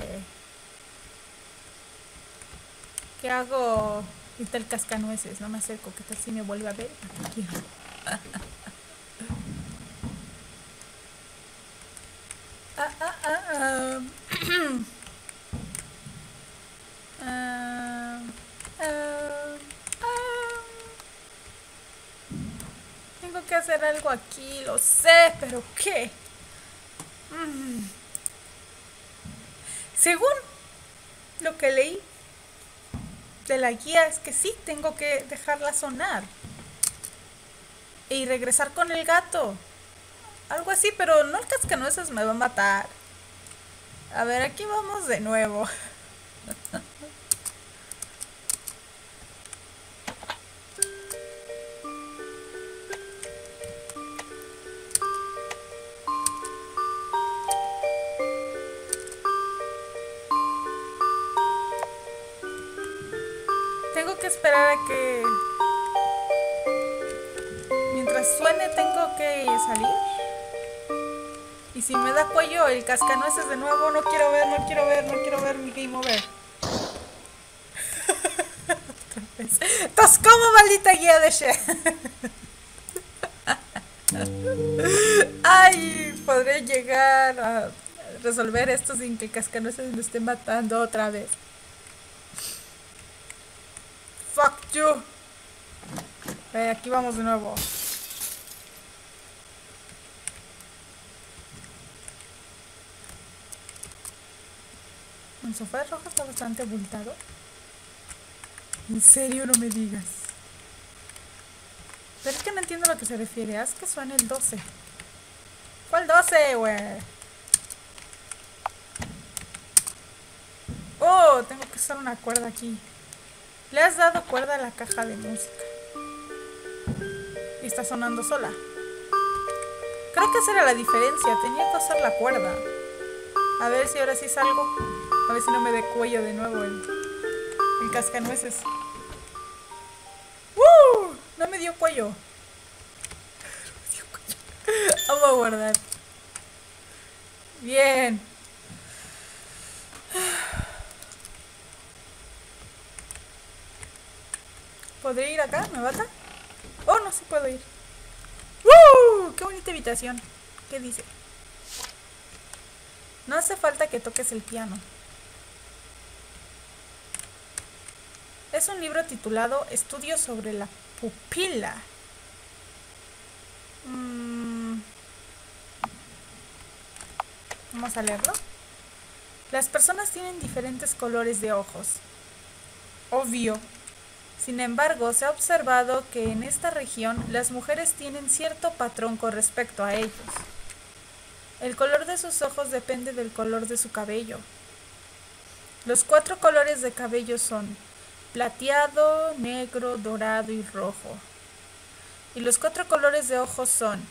¿Qué hago...? ¿Qué tal Cascanueces? No me acerco, ¿qué tal si me vuelve a ver? Aquí. ah, ah, ah, ah. uh, uh, uh. Tengo que hacer algo aquí, lo sé, pero ¿qué? Mm. Según lo que leí de la guía es que sí, tengo que dejarla sonar y regresar con el gato, algo así, pero no, el Cascanueces me va a matar. A ver, aquí vamos de nuevo. Esperar a que mientras suene tengo que salir. Y si me da cuello el cascanueces de nuevo, no quiero ver, no quiero ver, no quiero ver mi game over. Entonces, ¿cómo maldita guía de She? Ay, podré llegar a resolver esto sin que el cascanueces me esté matando otra vez. Fuck you. Eh, aquí vamos de nuevo. El sofá de rojo está bastante abultado. En serio, no me digas. Pero es que no entiendo a lo que se refiere. Haz que suene el doce. ¿Cuál doce, güey? Oh, tengo que usar una cuerda aquí. Le has dado cuerda a la caja de música. Y está sonando sola. Creo que esa era la diferencia. Tenía que usar la cuerda. A ver si ahora sí salgo. A ver si no me dé cuello de nuevo el, el cascanueces. ¡Woo! No me dio cuello. No me dio cuello. Vamos a guardar. Bien. ¿Podré ir acá? ¿Me bata? Oh, no, sí puedo ir. ¡Woo! ¡Qué bonita habitación! ¿Qué dice? No hace falta que toques el piano. Es un libro titulado Estudios sobre la pupila. Mm. Vamos a leerlo. Las personas tienen diferentes colores de ojos. Obvio. Sin embargo, se ha observado que en esta región las mujeres tienen cierto patrón con respecto a ellos. El color de sus ojos depende del color de su cabello. Los cuatro colores de cabello son plateado, negro, dorado y rojo. Y los cuatro colores de ojos son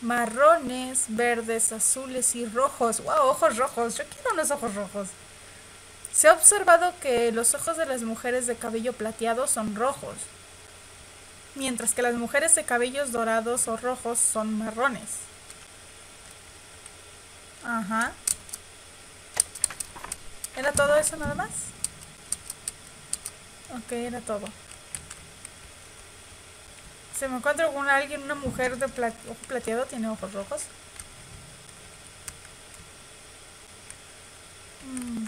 marrones, verdes, azules y rojos. ¡Wow! Ojos rojos. Yo quiero unos ojos rojos. Se ha observado que los ojos de las mujeres de cabello plateado son rojos, mientras que las mujeres de cabellos dorados o rojos son marrones. Ajá. ¿Era todo eso nada más? Ok, era todo. Se me encuentra con alguien, una mujer de plat- ojo plateado, tiene ojos rojos. Mm.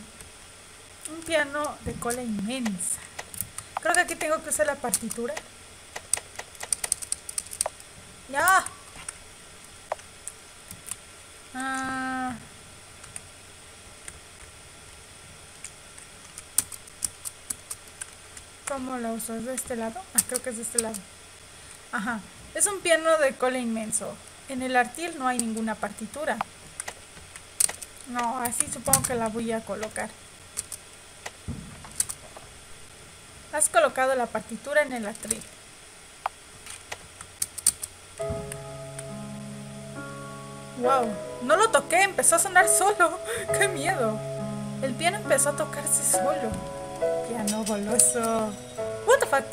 Un piano de cola inmensa. Creo que aquí tengo que usar la partitura. ¡Ya! Ah. ¿Cómo la uso? ¿Es de este lado? Ah, creo que es de este lado. Ajá. Es un piano de cola inmenso. En el artil no hay ninguna partitura. No, así supongo que la voy a colocar. Has colocado la partitura en el artil. Wow. No lo toqué, empezó a sonar solo. ¡Qué miedo! El piano empezó a tocarse solo. Piano goloso. What the fuck.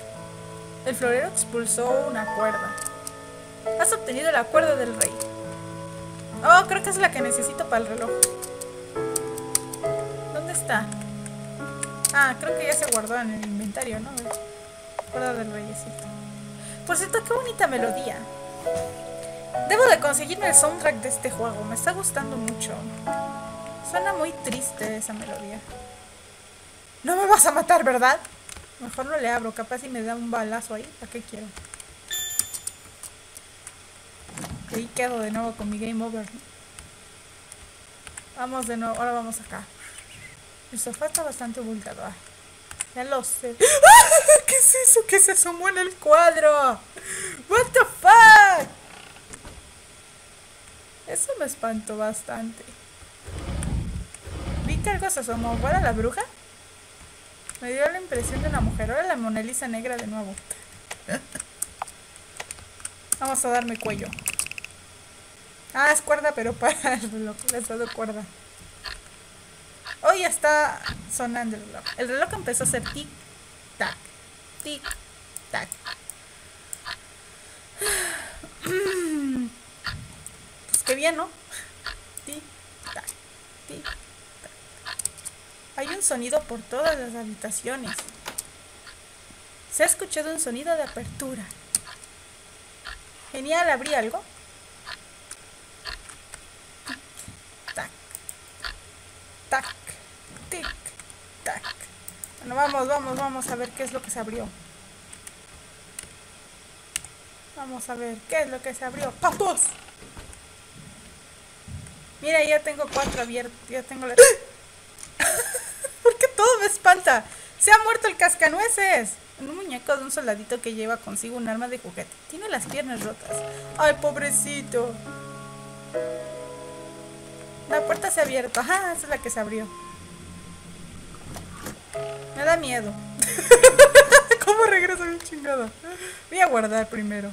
El florero expulsó una cuerda. Has obtenido la cuerda del rey. Oh, creo que es la que necesito para el reloj. ¿Dónde está? Ah, creo que ya se guardó en el inventario, ¿no? Cuerda del reyecito. Por cierto, qué bonita melodía. Debo de conseguirme el soundtrack de este juego. Me está gustando mucho. Suena muy triste esa melodía. No me vas a matar, ¿verdad? Mejor no le abro, capaz si me da un balazo ahí. ¿Para qué quiero? Ahí quedo de nuevo con mi game over, ¿no? Vamos de nuevo, ahora vamos acá. El sofá está bastante abultado. Ah, ya lo sé. ¡Ah! ¿Qué es eso que se asomó en el cuadro? What the fuck. Eso me espantó bastante. Vi que algo se asomó. ¿Fuera la bruja? Me dio la impresión de una mujer. Ahora la Monna Lisa negra de nuevo. Vamos a darme cuello. Ah, es cuerda, pero para el reloj. Le he dado cuerda. Hoy oh, ya está sonando el reloj. El reloj empezó a hacer tic-tac. Tic-tac. Pues qué bien, ¿no? Tic, tac, tic, tac. Hay un sonido por todas las habitaciones. Se ha escuchado un sonido de apertura. Genial, ¿abrí algo? Tac, tac, tic, tac. Bueno, vamos, vamos, vamos a ver qué es lo que se abrió. Vamos a ver qué es lo que se abrió. ¡Papos! Mira, ya tengo cuatro abiertos. Ya tengo la... ¿Por qué todo me espanta? ¡Se ha muerto el cascanueces! Un muñeco de un soldadito que lleva consigo un arma de juguete. Tiene las piernas rotas. ¡Ay, pobrecito! La puerta se ha abierto. Ajá, esa es la que se abrió. Me da miedo. ¿Cómo regreso bien chingado? Voy a guardar primero.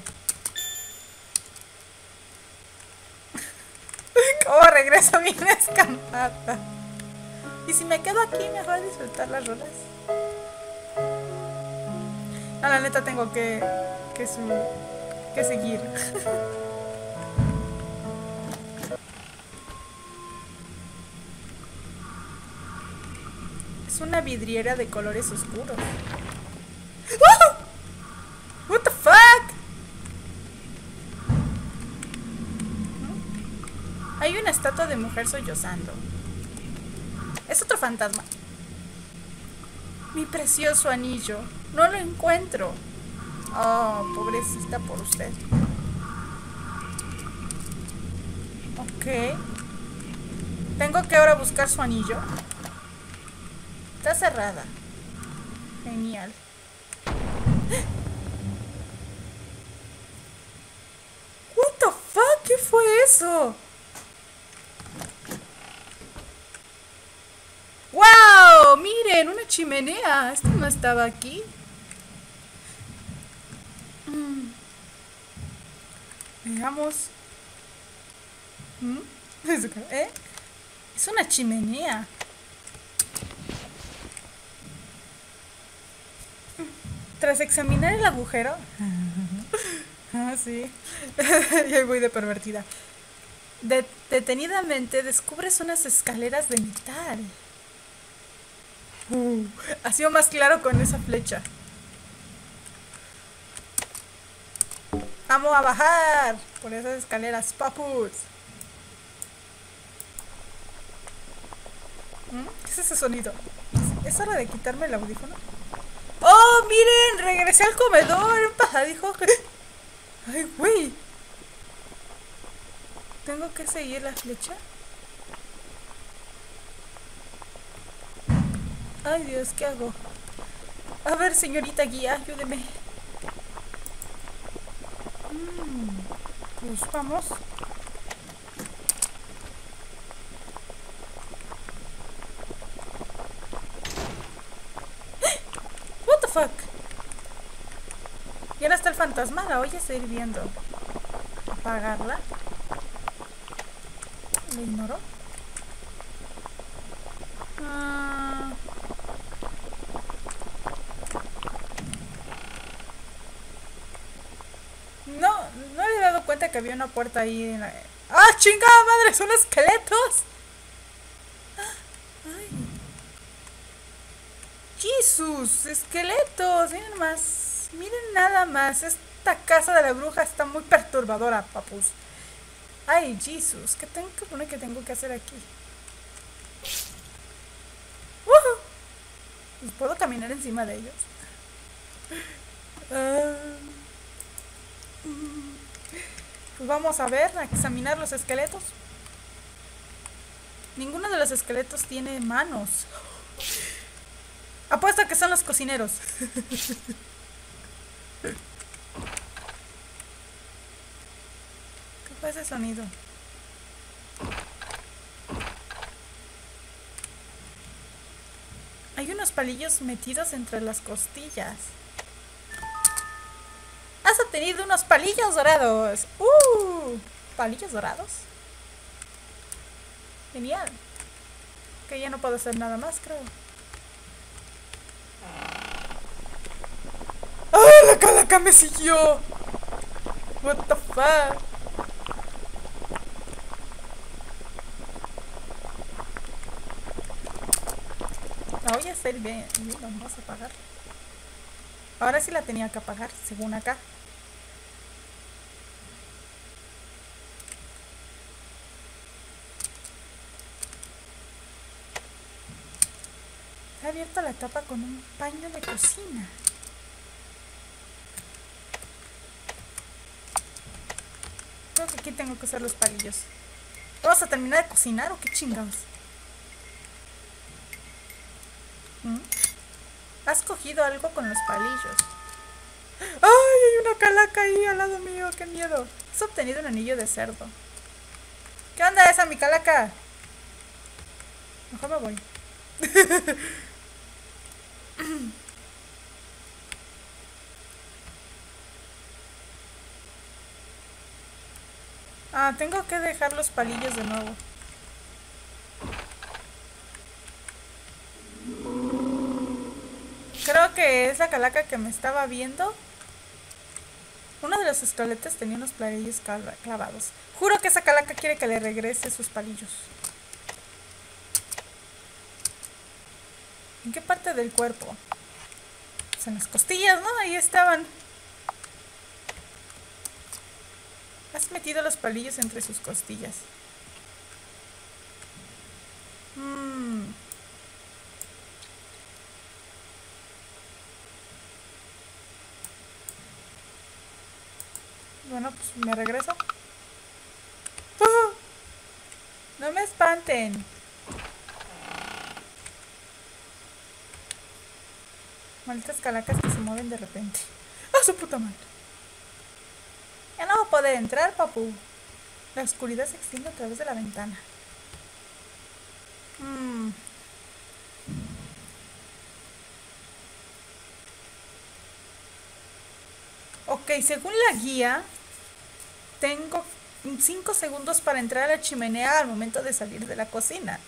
¿Cómo regreso bien escampada? Y si me quedo aquí, me voy a disfrutar las rolas. No, la neta tengo que que, su, que seguir. Es una vidriera de colores oscuros. ¡Oh! What the fuck? ¿No? Hay una estatua de mujer sollozando. Es otro fantasma. Mi precioso anillo. No lo encuentro. Oh, pobrecita por usted. Ok. Tengo que ahora buscar su anillo. Está cerrada. Genial. What the fuck? ¿Qué fue eso? ¡Wow! Miren, una chimenea. Esto no estaba aquí. Veamos. ¿Eh? Es una chimenea. Tras examinar el agujero. Ah, sí. Ya voy de pervertida. De- detenidamente descubres unas escaleras de metal. Uh, ha sido más claro con esa flecha. Vamos a bajar por esas escaleras, papus. ¿Qué es ese sonido? ¿Es hora de quitarme el audífono? ¡Oh, miren! Regresé al comedor, un pasadijo. ¡Ay, güey! ¿Tengo que seguir la flecha? Ay, Dios, ¿qué hago? A ver, señorita guía, ayúdeme. Mm, pues vamos. What the fuck? Y ahora está el fantasma, la olla está hirviendo. ¿Apagarla? ¿Lo ignoro? Ah... No, no había dado cuenta que había una puerta ahí en la... ¡Ah, chingada madre! ¡Son esqueletos! ¡Ay! ¡Jesús! ¡Esqueletos! Miren más. Miren nada más. Esta casa de la bruja está muy perturbadora, papus. ¡Ay, Jesús! ¿Qué tengo que poner que tengo que hacer aquí? ¡Uh! ¿Puedo caminar encima de ellos? Uh... Pues vamos a ver, a examinar los esqueletos. Ninguno de los esqueletos tiene manos. Apuesto a que son los cocineros. ¿Qué fue ese sonido? Hay unos palillos metidos entre las costillas. Has obtenido unos palillos dorados. ¡Uh! ¿Palillos dorados? Genial. Que ya no puedo hacer nada más, creo. ¡Ah! ¡Oh, la calaca me siguió! What the fuck? Hoy es el bien, vamos a apagar. Ahora sí la tenía que apagar, según acá. Está abierta la tapa con un paño de cocina. Creo que aquí tengo que usar los palillos. ¿Vamos a terminar de cocinar o qué chingados? ¿Has cogido algo con los palillos? ¡Ay! Hay una calaca ahí al lado mío. ¡Qué miedo! Has obtenido un anillo de cerdo. ¿Qué onda esa mi calaca? Mejor me voy. Ah, tengo que dejar los palillos de nuevo. Creo que es la calaca que me estaba viendo. Uno de los esqueletos tenía unos palillos clavados. Juro que esa calaca quiere que le regrese sus palillos. ¿En qué parte del cuerpo? Pues en las costillas, ¿no? Ahí estaban. Has metido los palillos entre sus costillas. Mm. Bueno, pues me regreso. ¡Oh! No me espanten. Malditas calacas que se mueven de repente. ¡Ah, su puta madre! Ya no voy a poder entrar, papu. La oscuridad se extiende a través de la ventana. Mm. Ok, según la guía, tengo cinco segundos para entrar a la chimenea al momento de salir de la cocina.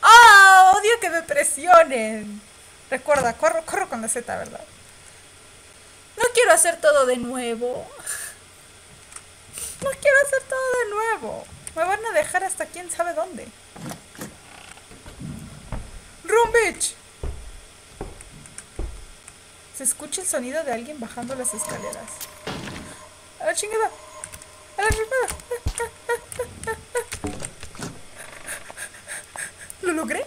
¡Ah! ¡Oh, odio que me presionen! Recuerda, corro, corro con la Z, ¿verdad? No quiero hacer todo de nuevo. No quiero hacer todo de nuevo. Me van a dejar hasta quién sabe dónde. ¡Run, bitch! Se escucha el sonido de alguien bajando las escaleras. ¡A la chingada! ¡A la chingada! ¿Lo logré?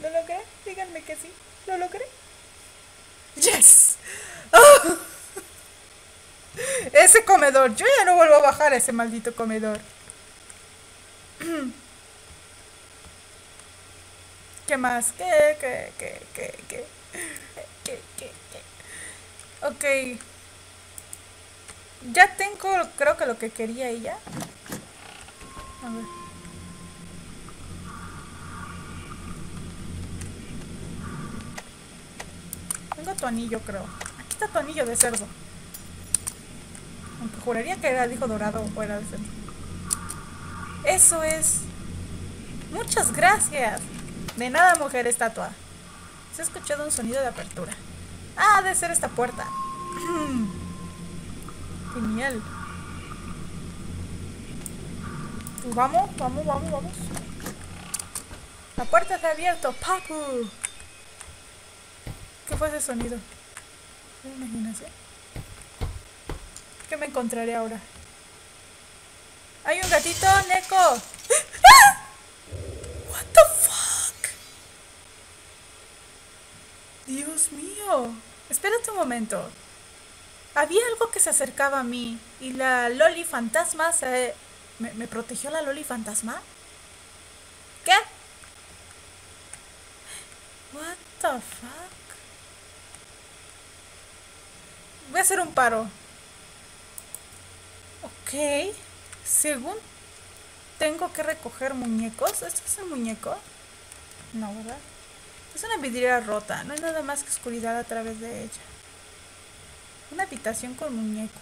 ¿Lo logré? Díganme que sí. ¿Lo logré? ¡Yes! ¡Oh! Ese comedor. Yo ya no vuelvo a bajar a ese maldito comedor. ¿Qué más? ¿Qué? ¿Qué? ¿Qué? ¿Qué? ¿Qué? ¿Qué? ¿Qué? ¿Qué? Ok. Ya tengo, creo que lo que quería ella. A ver. Tengo tu anillo, creo. Aquí está tu anillo de cerdo. Aunque juraría que era de hijo dorado o era de cerdo. Eso es. Muchas gracias. De nada, mujer estatua. Se ha escuchado un sonido de apertura. Ah, ha de ser esta puerta. Genial. Pues vamos, vamos, vamos, vamos. La puerta está abierta, Papu. ¿Qué fue ese sonido? Imaginación. ¿Qué me encontraré ahora? ¡Hay un gatito, Neko! ¡Ah! What the fuck? Dios mío. Espérate un momento. Había algo que se acercaba a mí y la Loli fantasma se... ¿Me, me protegió la Loli fantasma? ¿Qué? What the fuck? Voy a hacer un paro. Ok. Según tengo que recoger muñecos. ¿Esto es un muñeco? No, ¿verdad? Es una vidriera rota. No hay nada más que oscuridad a través de ella. Una habitación con muñecos.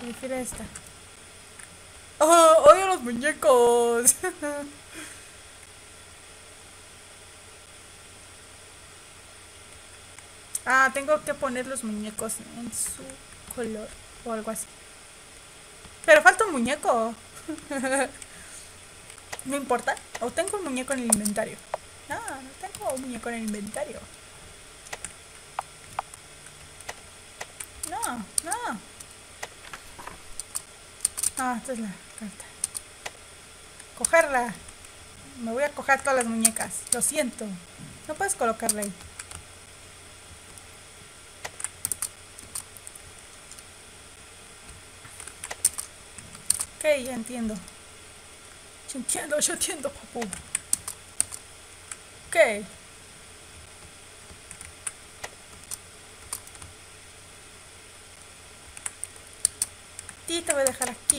Se refiere a esta. ¡Oh! ¡Odio los muñecos! Ah, tengo que poner los muñecos en su color o algo así. Pero falta un muñeco. No importa. O tengo un muñeco en el inventario. No, no tengo un muñeco en el inventario. No, no. Ah, esta es la carta. Cogerla. Me voy a coger todas las muñecas. Lo siento. No puedes colocarla ahí. Ok, ya entiendo. Yo entiendo, yo entiendo, papu. Ok. A ti te voy a dejar aquí.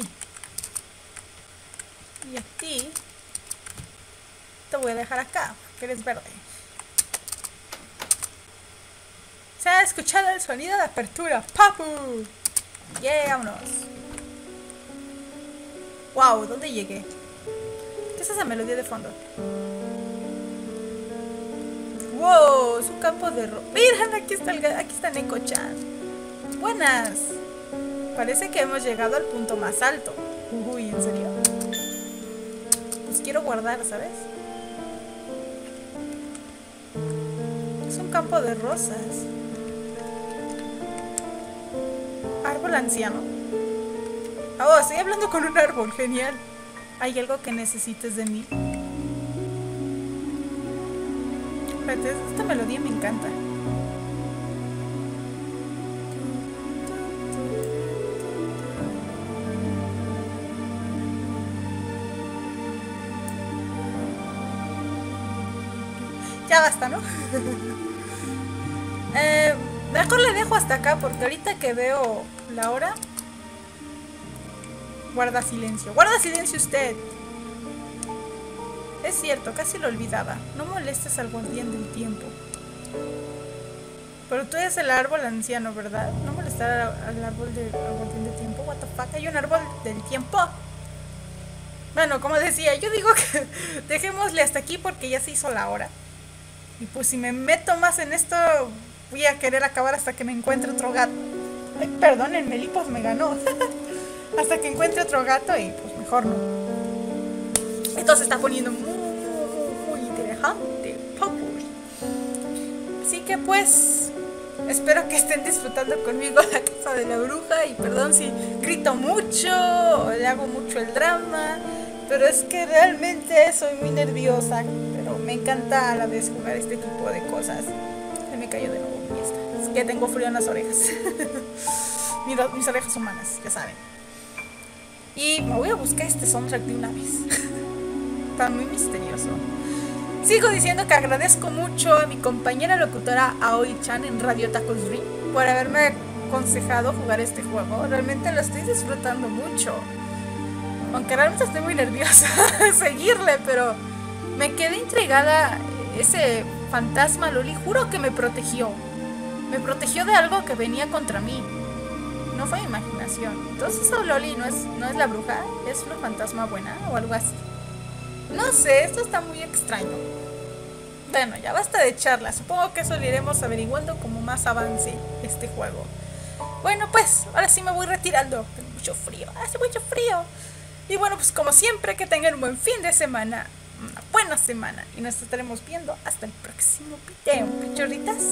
Y a ti te voy a dejar acá, porque eres verde. Se ha escuchado el sonido de apertura, papu. Yeah, vámonos. Wow, ¿dónde llegué? ¿Qué es esa melodía de fondo? Wow, es un campo de ropa. Miren, aquí está, el aquí está Neko Chan. Buenas. Parece que hemos llegado al punto más alto. Uy, en serio. Pues quiero guardar, ¿sabes? Es un campo de rosas. Árbol anciano. Oh, estoy hablando con un árbol, genial. ¿Hay algo que necesites de mí? Espérate, esta melodía me encanta. Ya basta, ¿no? eh, mejor le dejo hasta acá porque ahorita que veo la hora... Guarda silencio. ¡Guarda silencio usted! Es cierto, casi lo olvidaba. No molestes al guardián del tiempo. Pero tú eres el árbol anciano, ¿verdad? No molestar al, al árbol del guardián del tiempo. What the fuck, hay un árbol del tiempo. Bueno, como decía, yo digo que dejémosle hasta aquí porque ya se hizo la hora. Y pues si me meto más en esto, voy a querer acabar hasta que me encuentre otro gato. Ay, perdónenme, el hipo me ganó. Hasta que encuentre otro gato y pues mejor no. Esto se está poniendo muy, muy, muy interesante, popus. Así que pues, espero que estén disfrutando conmigo la Casa de la Bruja. Y perdón si grito mucho, o le hago mucho el drama. Pero es que realmente soy muy nerviosa. Pero me encanta a la vez jugar este tipo de cosas. Se me cayó de nuevo mi esta. Es que tengo frío en las orejas. Mis orejas humanas, ya saben. Y me voy a buscar este soundtrack de una vez. Está muy misterioso. Sigo diciendo que agradezco mucho a mi compañera locutora Aoi Chan en Radio Tacos Ring por haberme aconsejado jugar este juego. Realmente lo estoy disfrutando mucho. Aunque realmente estoy muy nerviosa de seguirle, pero me quedé intrigada. Ese fantasma Loli, juro que me protegió. Me protegió de algo que venía contra mí. No fue imaginación. Entonces esa Loli no es, no es la bruja, es una fantasma buena o algo así. No sé, esto está muy extraño. Bueno, ya basta de charla. Supongo que eso lo iremos averiguando como más avance este juego. Bueno, pues, ahora sí me voy retirando. Tengo mucho frío, hace mucho frío. Y bueno, pues como siempre, que tengan un buen fin de semana. Una buena semana. Y nos estaremos viendo hasta el próximo video, pichorritas.